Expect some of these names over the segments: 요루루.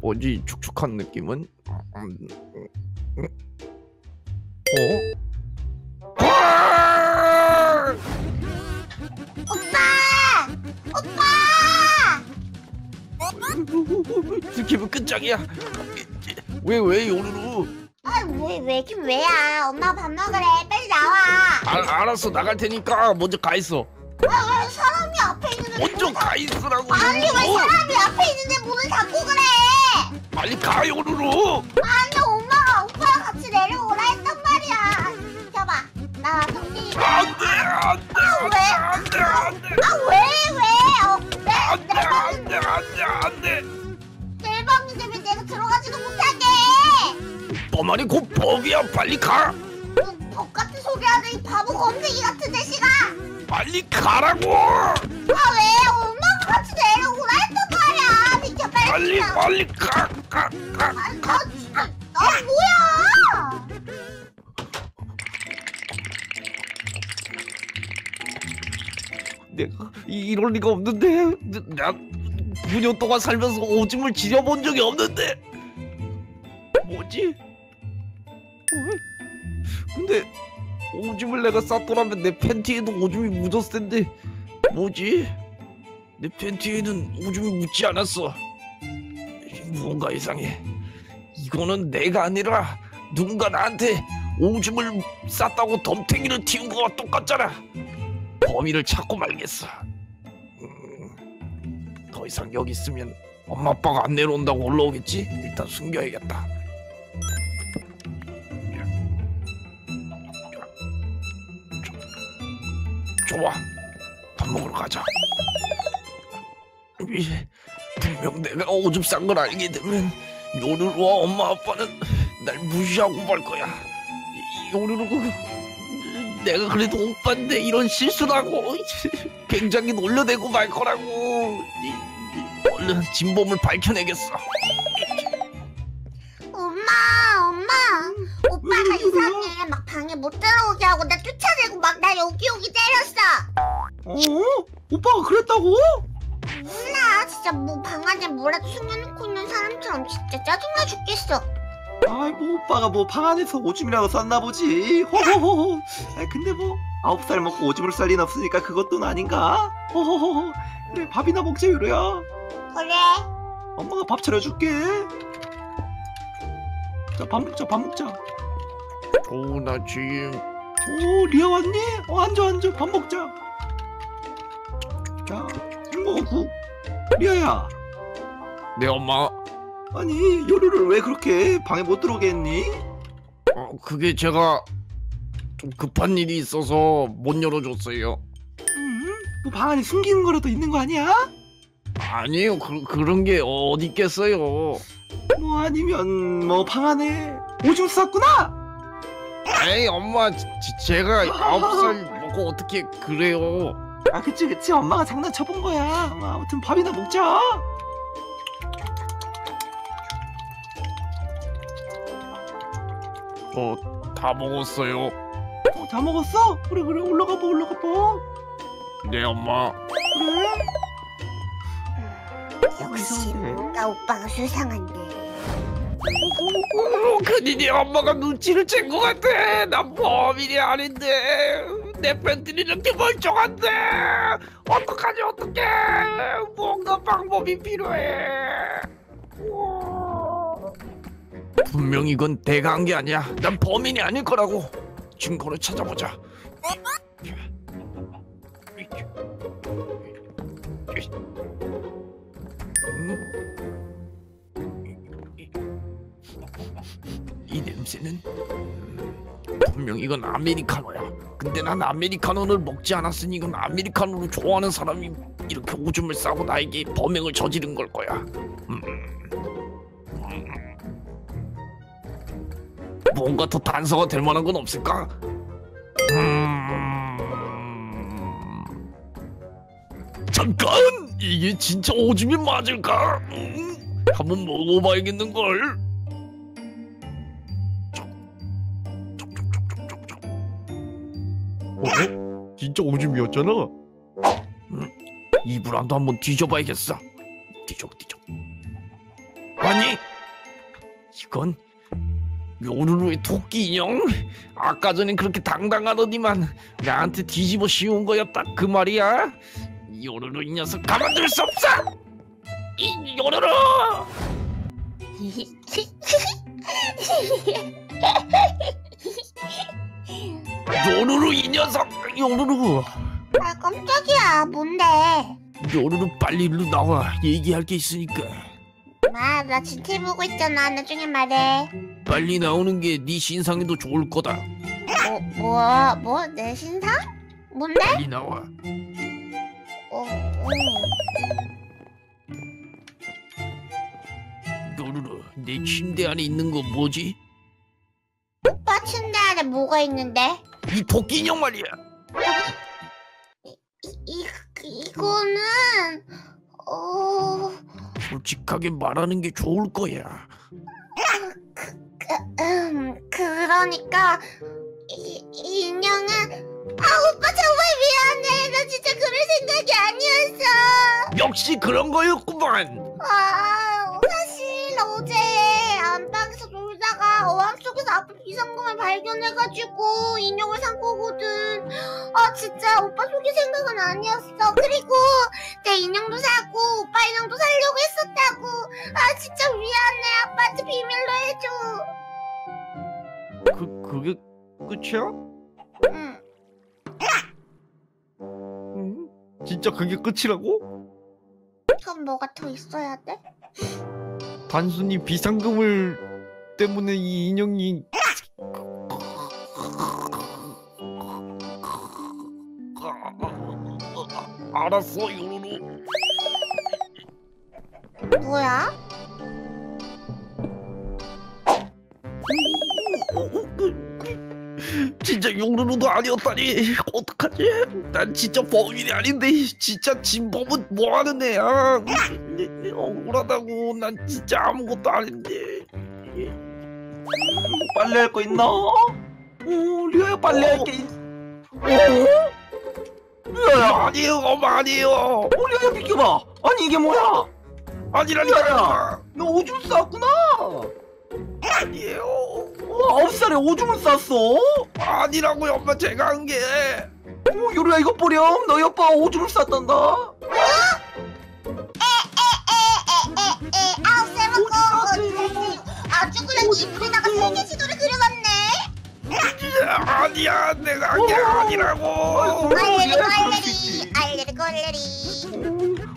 뭐지, 축축한 느낌은? 어? 오빠! 오빠! 기분 끝장이야. 왜 요루루? 왜긴 왜야? 엄마 밥 먹으래. 빨리 나와. 알았어, 나갈 테니까 먼저 가 있어. 왜 사람이 앞에 있는데 먼저 가 있으라고. 아니 왜 사람이 앞에 있는데 문을 닫고 그래? 빨리 가, 요루루. 아니 엄마가 오빠랑 같이 내려오라 했단 말이야. 여봐, 나 성진이. 안돼. 안돼. 내 방인데 왜 내가 들어가지도 못하게? 너만이 곧 버기야. 빨리 가. 법 같은 소리 하더니 바보 검색이 같은 대시가. 빨리 가라고! 아 왜? 엄마가 같이 내려오라 했단 말이야! 비켜 빨리! 빨리 가! 너 뭐야! 내가 이럴 리가 없는데? 나 9년 동안 살면서 오줌을 지려본 적이 없는데? 뭐지? 근데 오줌을 내가 쌌더라면 내 팬티에도 오줌이 묻었을 텐데. 뭐지? 내 팬티에는 오줌이 묻지 않았어. 뭔가 이상해. 이거는 내가 아니라 누군가 나한테 오줌을 쌌다고 덤탱이를 튀운 거와 똑같잖아. 범인을 찾고 말겠어. 더 이상 여기 있으면 엄마 아빠가 안 내려온다고 올라오겠지? 일단 숨겨야겠다. 좋아, 밥 먹으러 가자. 분명 내가 오줌 싼 걸 알게 되면 요루루와 엄마 아빠는 날 무시하고 말 거야. 요루루가 내가 그래도 오빠인데 이런 실수를 하고 굉장히 놀려대고 말 거라고. 얼른 진범을 밝혀내겠어. 엄마, 오빠가 이상해. 막 방에 못 들어오게 하고 나 쫓아내고 막 나 여기 때렸어. 어? 오빠가 그랬다고? 몰라, 진짜 뭐 방 안에 뭐라도 숨겨놓고 있는 사람처럼 진짜 짜증나 죽겠어. 아이 뭐 오빠가 뭐 방 안에서 오줌이라고 쌌나 보지. 호호호호. 아이 근데 뭐 9살 먹고 오줌을 쌀 리는 없으니까 그것도 아닌가? 호호호. 그래 밥이나 먹자, 요루야. 그래. 엄마가 밥 차려줄게. 자, 밥 먹자, 오, 나 지금. 오, 리아 왔니? 앉아, 밥 먹자. 자, 먹어. 리아야. 네, 엄마. 아니, 요루를 왜 그렇게 방에 못 들어오게 했니? 그게 제가 좀 급한 일이 있어서 못 열어줬어요. 뭐 방 안에 숨기는 거라도 있는 거 아니야? 아니에요, 그런 게 어디 있겠어요. 뭐 아니면 뭐 방 안에 오줌 쌌구나? 에이 엄마, 제가 9살 먹고 어떻게 그래요. 아 그치, 엄마가 장난쳐본 거야. 아무튼 밥이나 먹자. 다 먹었어요. 다 먹었어? 그래, 올라가봐. 네 엄마. 그래? 역시 뭔가 오빠가 수상한데. 큰일이야, 엄마가 눈치를 챈 것 같아. 난 범인이 아닌데 내 팬티는 이렇게 멀쩡한데 어떡해. 뭔가 방법이 필요해. 분명 이건 내가 한 게 아니야. 난 범인이 아닐 거라고. 증거를 찾아보자. 이 냄새는 분명 이건 아메리카노야. 근데 난 아메리카노를 먹지 않았으니 이건 아메리카노를 좋아하는 사람이 이렇게 오줌을 싸고 나에게 범행을 저지른 걸 거야. 뭔가 더 단서가 될 만한 건 없을까? 잠깐! 이게 진짜 오줌이 맞을까? 한번 먹어봐야겠는걸? 진짜 오줌이었잖아. 이 브랜드 한번 뒤져봐야겠어. 뒤적뒤적. 아니, 이건 요루루의 토끼 인형? 아까 전엔 그렇게 당당하더니만 나한테 뒤집어 씌운 거였다 그 말이야? 요루루 이 녀석 가만둘 수 없어! 이 요루루! 요루루 이 녀석! 요루루! 아 깜짝이야, 뭔데? 요루루 빨리 일로 나와, 얘기할 게 있으니까. 아, 나 지금 TV 보고 있잖아, 나중에 말해. 빨리 나오는 게 네 신상에도 좋을 거다. 뭐? 내 신상? 뭔데? 빨리 나와. 요루루, 내 침대 안에 있는 거 뭐지? 오빠 침대 안에 뭐가 있는데? 이 토끼 인형 말이야. 이거는... 솔직하게 말하는 게 좋을 거야. 그러니까... 이 인형은... 아 오빠 정말 미안해, 나 진짜 그럴 생각이 아니었어. 역시 그런 거였구만. 사실 어제 안방에서 놀다가 어항 속에서 아픈 비상금을 발견해가지고 인형을 산 거거든. 아 진짜 오빠 속일 생각은 아니었어. 그리고 내 인형도 사고 오빠 인형도 살려고 했었다고. 아 진짜 미안해, 아빠한테 비밀로 해줘. 그게 끝이야? 응. 응? 진짜 그게 끝이라고? 그럼 뭐가 더 있어야 돼? 단순히 비상금을 때문에 이 인형이... 알았어, 요루루. 뭐야? 진짜 요루루도 아니었다니, 어떡하지? 난 진짜 범인이 아닌데, 진짜 진범은 뭐하는 애야? 억울하다고, 난 진짜 아무것도 아닌데. 빨래할 거 있나? 리아야 빨래할 게 있... 아니에요, 엄마 아니에요. 리아야 비켜봐. 아니 이게 뭐야? 아니라니까. 너 오줌 쌌구나. 아니에요. 와, 9살에 오줌을 쌌어? 아니라고요, 엄마. 제가 한 게. 요루야 이거 보렴. 너희 아빠 오줌을 쌌단다. 어? 에에에에에에 9살 먹고 오줌 아주 그냥 이불에다가 세계 지도를 그려놨네. 아니야, 내가 한 게 아니라고. 알레리.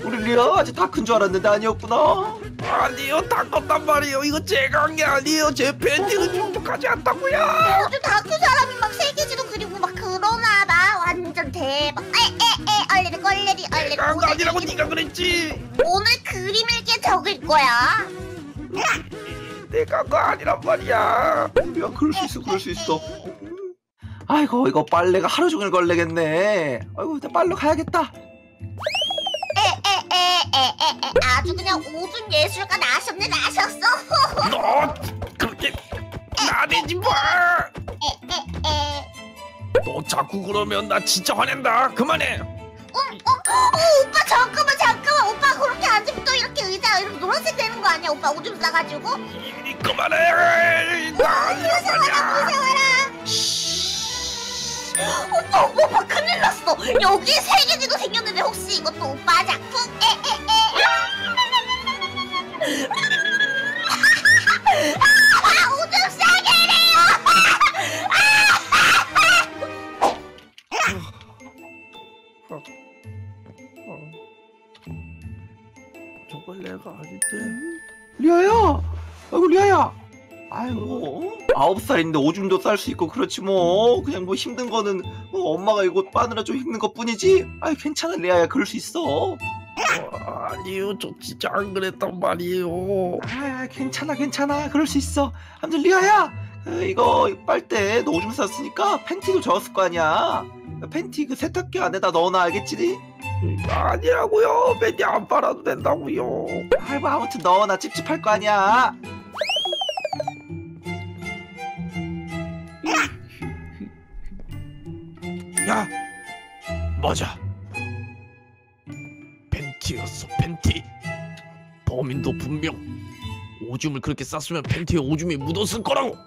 우리 리아 아직 다 큰 줄 알았는데 아니었구나. 아니요, 다 컸단 말이에요. 이거 제가 한 게 아니에요. 제 팬티는 충족하지 않다고요. 요즘 다 큰 사람이 막 세계지도 그리고 막 그러나 봐. 완전 대박. 얼레리. 내가 한 거 아니라고 네가 그랬지. 오늘 그림 일기에 적을 거야. 내가 한 거 아니란 말이야. 리아 그럴 수 있어. 아이고 이거 빨래가 하루 종일 걸리겠네. 아이고 일단 빨러 가야겠다. 아주 그냥 오줌 예술가 나셨네, 나셨어. 너 그렇게 나대지 마. 너 자꾸 그러면 나 진짜 화낸다. 그만해. 오빠 잠깐만. 오빠 그렇게 앉으면 또 이렇게 의자 이렇게 노란색 되는 거 아니야? 오빠 오줌 싸가지고. 그만해. 무서워라. 오빠 큰일 났어. 여기 세계지도 생겼는데 혹시 이것도 오빠 작품? 오줌 싸게래요. 저걸 내가 아닐텐데. 리아야. 아이고 9살인데 오줌도 쌀 수 있고 그렇지 뭐. 그냥 뭐 힘든 거는 뭐 엄마가 이거 빠느라 좀 힘든 것 뿐이지. 아이 괜찮아 리아야, 그럴 수 있어. 아니요, 저 진짜 안 그랬단 말이에요. 아 괜찮아, 그럴 수 있어. 아무튼 리아야, 이거 빨대 너 오줌 쌌으니까 팬티도 젖었을 거 아니야. 팬티 그 세탁기 안에다 넣어놔, 알겠지? 아니라고요, 팬티 안 빨아도 된다고요. 아이고 아무튼 넣어놔, 찝찝할 거 아니야. 야, 맞아. 팬티였어, 팬티. 범인도 분명 오줌을 그렇게 쌌으면 팬티에 오줌이 묻었을 거라고.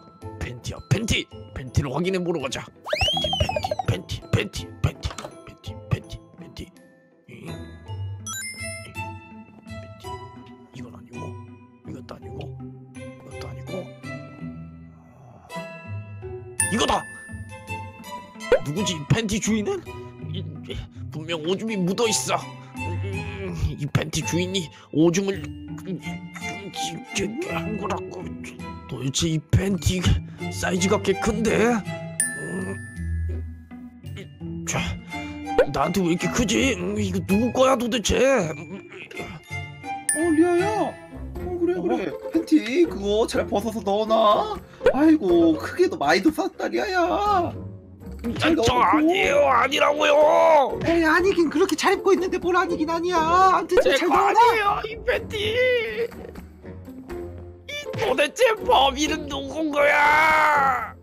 팬티야 팬티. 팬티를 확인해 보러 가자. 팬티 팬티 팬티 팬티 팬티 팬티 팬티. 이건 아니고 이것도 아니고 이것도 아니고 이거다. 누구지 팬티 주인은? 분명 오줌이 묻어 있어. 이 팬티 주인이 오줌을 한 거라고. 도대체 이 팬티 사이즈가 꽤 큰데? 자, 나한테 왜 이렇게 크지? 이거 누구 거야 도대체? 리아야. 그래. 팬티 그거 잘 벗어서 넣어놔. 아이고 크게도 많이도 샀다 리아야. 저 아니에요, 아니라고요. 에이 아니긴 그렇게 잘 입고 있는데 뭘 아니긴 아니야. 아무튼 잘 나와. 아니에요 이 팬티. 이 도대체 범인은 누군 거야?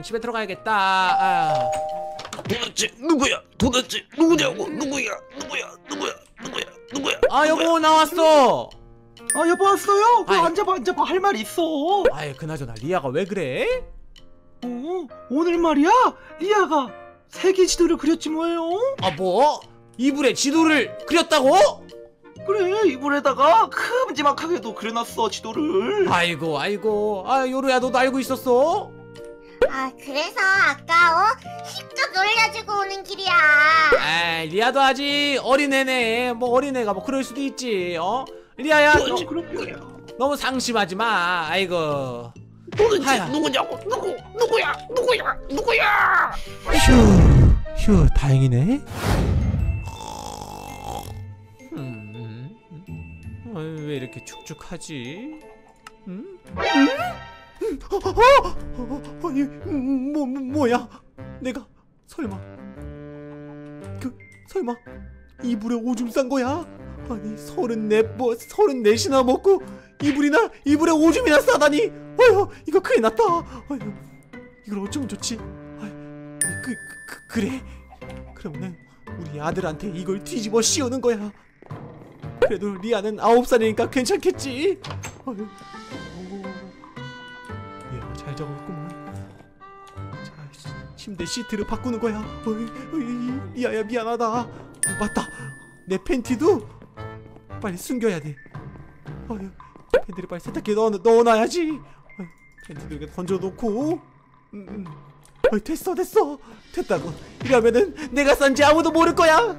집에 들어가야겠다. 아. 도대체 누구야? 도대체 누구냐고? 누구야? 아 여보 나왔어. 아 여보 왔어요? 그럼 앉아봐. 할 말 있어. 아예 그나저나 리아가 왜 그래? 오늘 말이야 리아가 세계 지도를 그렸지 뭐예요? 아 뭐? 이불에 지도를 그렸다고? 그래 이불에다가 큼지막하게도 그려놨어 지도를. 아이고 아 요루야 너도 알고 있었어? 아 그래서 아까 힙쩍 놀려주고 오는 길이야. 아 리아도 아직 어린애네. 뭐 어린애가 뭐 그럴 수도 있지. 리아야 너무 상심하지마. 아이고 도대체 누구냐고. 누구야. 휴 다행이네. 왜 이렇게 축축하지? 아니 뭐야? 내가 설마 이불에 오줌 싼 거야? 아니 34이나 먹고 이불에 오줌이나 싸다니. 어휴 이거 큰일 났다. 어휴 이걸 어쩌면 좋지? 아휴 그래 그러면은 우리 아들한테 이걸 뒤집어 씌우는 거야. 그래도 리아는 9살이니까 괜찮겠지? 어휴 잘 적었구만. 자, 침대 시트를 바꾸는 거야. 리아야 미안하다. 맞다. 내 팬티도 빨리 숨겨야 돼. 어휴, 팬티를 빨리 세탁기에 넣어놔야지. 팬티도 이렇게 던져놓고. 됐다고. 이러면은 내가 싼지 아무도 모를 거야.